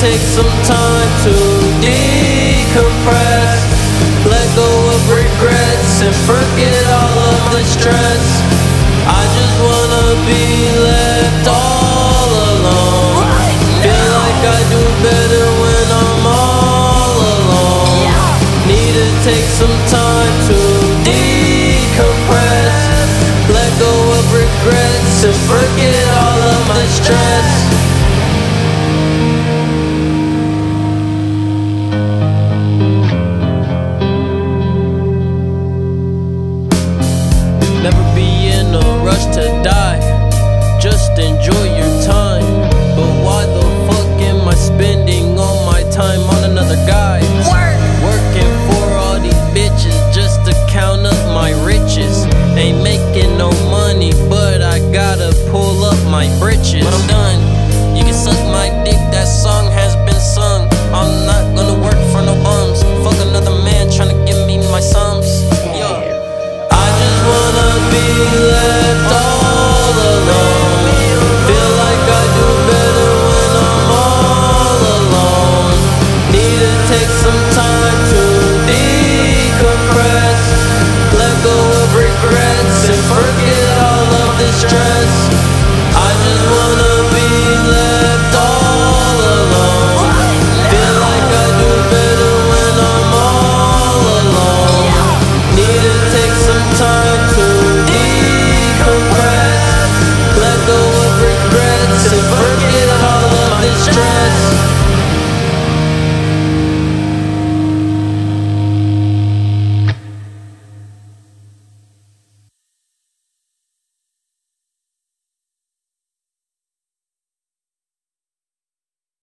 take some time to decompress, let go of regrets and forget all of the stress. I just wanna be left all alone. Feel like I do better when I'm all alone. Need to take some time to decompress, let go of regrets and forget all of my stress. Never be in a rush to die, just enjoy your time. But why the fuck am I spending all my time on another guy? Working for all these bitches just to count up my riches. Ain't making no money, but I gotta pull up my britches. When I'm done, you can suck my dick, that song has